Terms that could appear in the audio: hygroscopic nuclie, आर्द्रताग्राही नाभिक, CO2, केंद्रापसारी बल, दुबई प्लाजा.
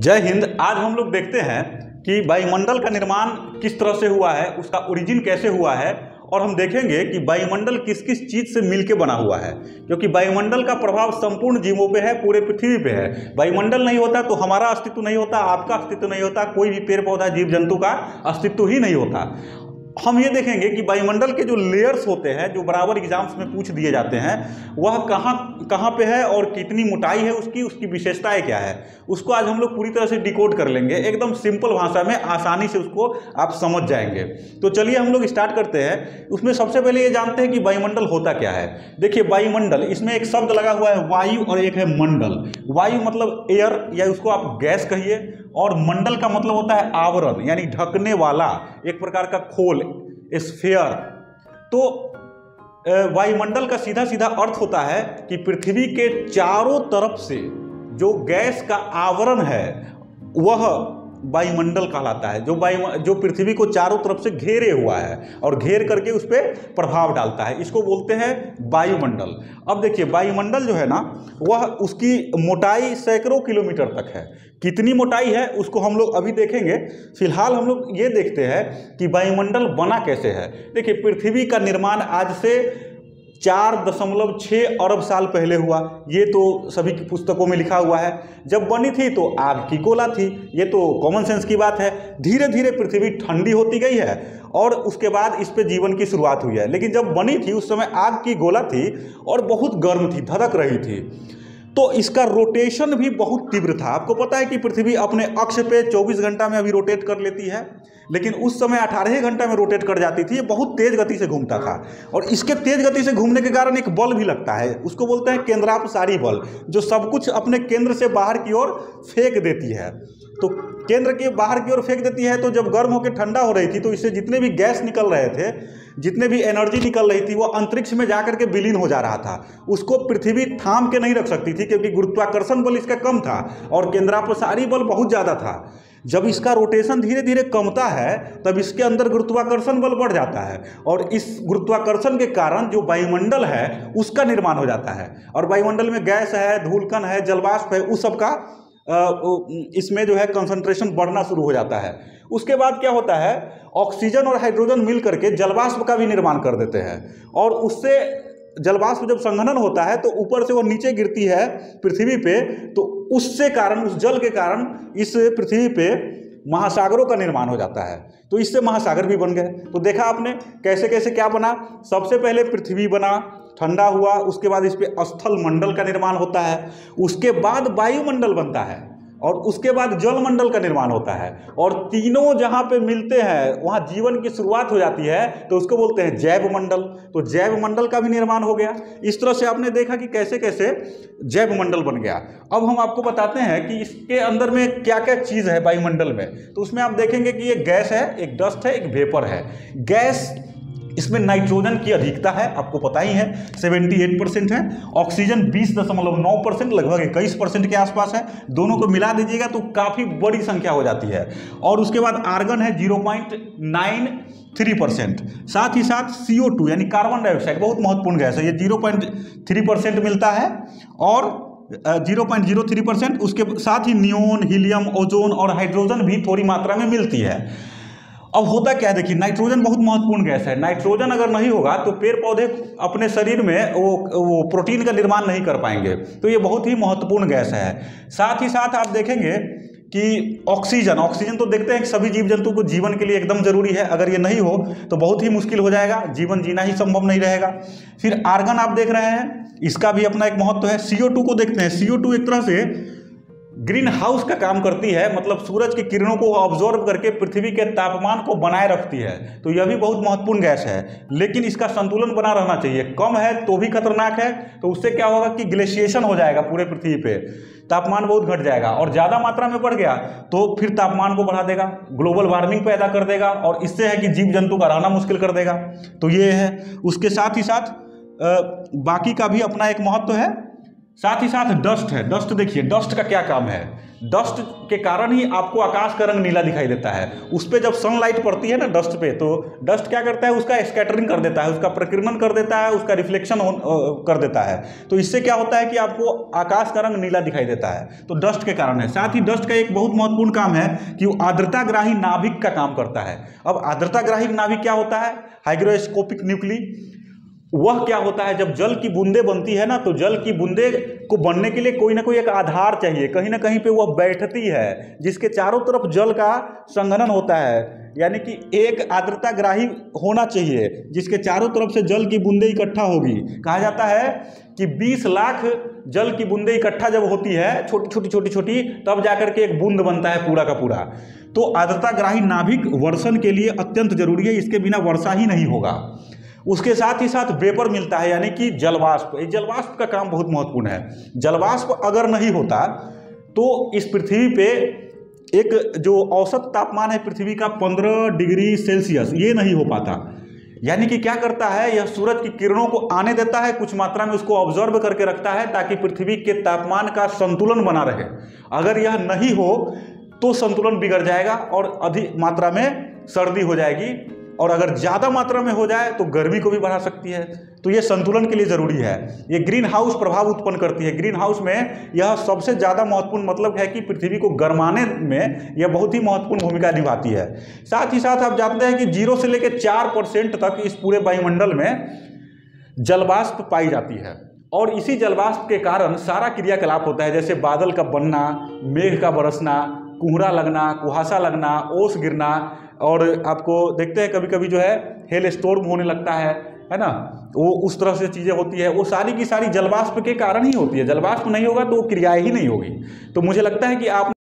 जय हिंद। आज हम लोग देखते हैं कि वायुमंडल का निर्माण किस तरह से हुआ है, उसका ओरिजिन कैसे हुआ है, और हम देखेंगे कि वायुमंडल किस किस चीज़ से मिलके बना हुआ है, क्योंकि वायुमंडल का प्रभाव संपूर्ण जीवों पे है, पूरे पृथ्वी पे है। वायुमंडल नहीं होता तो हमारा अस्तित्व नहीं होता, आपका अस्तित्व नहीं होता, कोई भी पेड़ पौधा जीव जंतु का अस्तित्व ही नहीं होता। हम ये देखेंगे कि वायुमंडल के जो लेयर्स होते हैं, जो बराबर एग्जाम्स में पूछ दिए जाते हैं, वह कहाँ कहाँ पे है और कितनी मोटाई है, उसकी विशेषताएं क्या है, उसको आज हम लोग पूरी तरह से डिकोड कर लेंगे। एकदम सिंपल भाषा में आसानी से उसको आप समझ जाएंगे। तो चलिए हम लोग स्टार्ट करते हैं। उसमें सबसे पहले ये जानते हैं कि वायुमंडल होता क्या है। देखिए वायुमंडल, इसमें एक शब्द लगा हुआ है वायु और एक है मंडल। वायु मतलब एयर या उसको आप गैस कहिए, और मंडल का मतलब होता है आवरण, यानी ढकने वाला, एक प्रकार का खोल, स्फीयर। तो वायुमंडल का सीधा सीधा अर्थ होता है कि पृथ्वी के चारों तरफ से जो गैस का आवरण है वह वायुमंडल कहलाता है, जो पृथ्वी को चारों तरफ से घेरे हुआ है और घेर करके उस पर प्रभाव डालता है, इसको बोलते हैं वायुमंडल। अब देखिए वायुमंडल जो है ना, वह उसकी मोटाई सैकड़ों किलोमीटर तक है। कितनी मोटाई है उसको हम लोग अभी देखेंगे। फिलहाल हम लोग ये देखते हैं कि वायुमंडल बना कैसे है। देखिए पृथ्वी का निर्माण आज से 4.6 अरब साल पहले हुआ, ये तो सभी की पुस्तकों में लिखा हुआ है। जब बनी थी तो आग की कोला थी, ये तो कॉमन सेंस की बात है। धीरे धीरे पृथ्वी ठंडी होती गई है और उसके बाद इस पे जीवन की शुरुआत हुई है। लेकिन जब बनी थी उस समय आग की गोला थी और बहुत गर्म थी, धधक रही थी। तो इसका रोटेशन भी बहुत तीव्र था। आपको पता है कि पृथ्वी अपने अक्ष पे 24 घंटा में अभी रोटेट कर लेती है, लेकिन उस समय 18 घंटा में रोटेट कर जाती थी। ये बहुत तेज गति से घूमता था, और इसके तेज गति से घूमने के कारण एक बल भी लगता है, उसको बोलते हैं केंद्रापसारी बल, जो सब कुछ अपने केंद्र से बाहर की ओर फेंक देती है। तो केंद्र के बाहर की ओर फेंक देती है। तो जब गर्म होकर ठंडा हो रही थी तो इससे जितने भी गैस निकल रहे थे, जितने भी एनर्जी निकल रही थी, वो अंतरिक्ष में जाकर के विलीन हो जा रहा था। उसको पृथ्वी थाम के नहीं रख सकती थी, क्योंकि गुरुत्वाकर्षण बल इसका कम था और केंद्रापसारी बल बहुत ज़्यादा था। जब इसका रोटेशन धीरे धीरे कमता है तब इसके अंदर गुरुत्वाकर्षण बल बढ़ जाता है, और इस गुरुत्वाकर्षण के कारण जो वायुमंडल है उसका निर्माण हो जाता है। और वायुमंडल में गैस है, धूलकण है, जलवाष्प है, उस सब का इसमें जो है कंसंट्रेशन बढ़ना शुरू हो जाता है। उसके बाद क्या होता है, ऑक्सीजन और हाइड्रोजन मिल करके जलवाष्प का भी निर्माण कर देते हैं, और उससे जलवाष्प जब संघनन होता है तो ऊपर से वो नीचे गिरती है पृथ्वी पे। तो उससे कारण, उस जल के कारण इस पृथ्वी पे महासागरों का निर्माण हो जाता है। तो इससे महासागर भी बन गए। तो देखा आपने कैसे कैसे क्या बना। सबसे पहले पृथ्वी बना, ठंडा हुआ, उसके बाद इस पर स्थल मंडल का निर्माण होता है, उसके बाद वायुमंडल बनता है, और उसके बाद जलमंडल का निर्माण होता है। और तीनों जहाँ पे मिलते हैं वहाँ जीवन की शुरुआत हो जाती है, तो उसको बोलते हैं जैव मंडल। तो जैव मंडल का भी निर्माण हो गया। इस तरह से आपने देखा कि कैसे कैसे जैव मंडल बन गया। अब हम आपको बताते हैं कि इसके अंदर में क्या क्या चीज़ है वायुमंडल में। तो उसमें आप देखेंगे कि एक गैस है, एक डस्ट है, एक वेपर है। गैस, इसमें नाइट्रोजन की अधिकता है, आपको पता ही है, 78% है। ऑक्सीजन 20.9%, लगभग 21% के आसपास है। दोनों को मिला दीजिएगा तो काफ़ी बड़ी संख्या हो जाती है। और उसके बाद आर्गन है 0.93%। साथ ही साथ CO2 यानी कार्बन डाइऑक्साइड, बहुत महत्वपूर्ण गैस है, ये 0.3% मिलता है, और 0.03%। उसके साथ ही नियोन, हीलियम, ओजोन और हाइड्रोजन भी थोड़ी मात्रा में मिलती है। अब होता क्या है, देखिए नाइट्रोजन बहुत महत्वपूर्ण गैस है। नाइट्रोजन अगर नहीं होगा तो पेड़ पौधे अपने शरीर में वो प्रोटीन का निर्माण नहीं कर पाएंगे। तो ये बहुत ही महत्वपूर्ण गैस है। साथ ही साथ आप देखेंगे कि ऑक्सीजन तो देखते हैं कि सभी जीव जंतु को जीवन के लिए एकदम ज़रूरी है। अगर ये नहीं हो तो बहुत ही मुश्किल हो जाएगा, जीवन जीना ही संभव नहीं रहेगा। फिर आर्गन आप देख रहे हैं, इसका भी अपना एक महत्व है। CO2 को देखते हैं, CO2 एक तरह से ग्रीन हाउस का काम करती है, मतलब सूरज की किरणों को ऑब्जॉर्ब करके पृथ्वी के तापमान को बनाए रखती है। तो यह भी बहुत महत्वपूर्ण गैस है, लेकिन इसका संतुलन बना रहना चाहिए। कम है तो भी खतरनाक है। तो उससे क्या होगा कि ग्लेशिएशन हो जाएगा, पूरे पृथ्वी पे तापमान बहुत घट जाएगा, और ज़्यादा मात्रा में बढ़ गया तो फिर तापमान को बढ़ा देगा, ग्लोबल वार्मिंग पैदा कर देगा, और इससे है कि जीव जंतु का रहना मुश्किल कर देगा। तो ये है। उसके साथ ही साथ बाकी का भी अपना एक महत्व है। साथ ही साथ डस्ट है। डस्ट देखिए, डस्ट का क्या काम है, डस्ट के कारण ही आपको आकाश का रंग नीला दिखाई देता है। उस पर जब सनलाइट पड़ती है ना डस्ट पे, तो डस्ट क्या करता है, उसका स्कैटरिंग कर देता है, उसका प्रकीर्णन कर देता है, उसका रिफ्लेक्शन कर देता है। तो इससे क्या होता है कि आपको आकाश का रंग नीला दिखाई देता है, तो डस्ट के कारण है। साथ ही डस्ट का एक बहुत महत्वपूर्ण काम है कि वो आर्द्रताग्राही नाभिक का काम करता है। अब आर्द्रताग्राही नाभिक क्या होता है, हाइग्रोस्कोपिक न्यूक्ली। वह क्या होता है, जब जल की बूंदें बनती है ना, तो जल की बूंदें को बनने के लिए कोई ना कोई एक आधार चाहिए, कहीं ना कहीं पे वह बैठती है जिसके चारों तरफ जल का संघनन होता है। यानी कि एक आर्द्रताग्राही होना चाहिए जिसके चारों तरफ से जल की बूंदें इकट्ठा होगी। कहा जाता है कि 20 लाख जल की बूंदें इकट्ठा जब होती है, छोटी छोटी, तब जाकर के एक बूंद बनता है पूरा का पूरा। तो आर्द्रताग्राही नाभिक वर्षण के लिए अत्यंत जरूरी है, इसके बिना वर्षा ही नहीं होगा। उसके साथ ही साथ वेपर मिलता है, यानी कि जलवाष्प। इस जलवाष्प का काम बहुत महत्वपूर्ण है। जलवाष्प अगर नहीं होता तो इस पृथ्वी पे एक जो औसत तापमान है पृथ्वी का 15 डिग्री सेल्सियस, ये नहीं हो पाता। यानी कि क्या करता है, यह सूरज की किरणों को आने देता है, कुछ मात्रा में उसको ऑब्जर्व करके रखता है ताकि पृथ्वी के तापमान का संतुलन बना रहे। अगर यह नहीं हो तो संतुलन बिगड़ जाएगा और अधिक मात्रा में सर्दी हो जाएगी, और अगर ज़्यादा मात्रा में हो जाए तो गर्मी को भी बढ़ा सकती है। तो ये संतुलन के लिए ज़रूरी है। ये ग्रीन हाउस प्रभाव उत्पन्न करती है। ग्रीन हाउस में यह सबसे ज़्यादा महत्वपूर्ण मतलब है कि पृथ्वी को गर्माने में यह बहुत ही महत्वपूर्ण भूमिका निभाती है। साथ ही साथ आप जानते हैं कि 0 से लेकर 4% तक इस पूरे वायुमंडल में जलवाष्प पाई जाती है, और इसी जलवाष्प के कारण सारा क्रियाकलाप होता है, जैसे बादल का बनना, मेघ का बरसना, कोहरा लगना, कुहासा लगना, ओस गिरना, और आपको देखते हैं कभी कभी जो है हेल स्टॉर्म होने लगता है ना, वो उस तरह से चीज़ें होती है। वो सारी की सारी जलवाष्प के कारण ही होती है। जलवाष्प नहीं होगा तो वो क्रियाएँ ही नहीं होगी। तो मुझे लगता है कि आप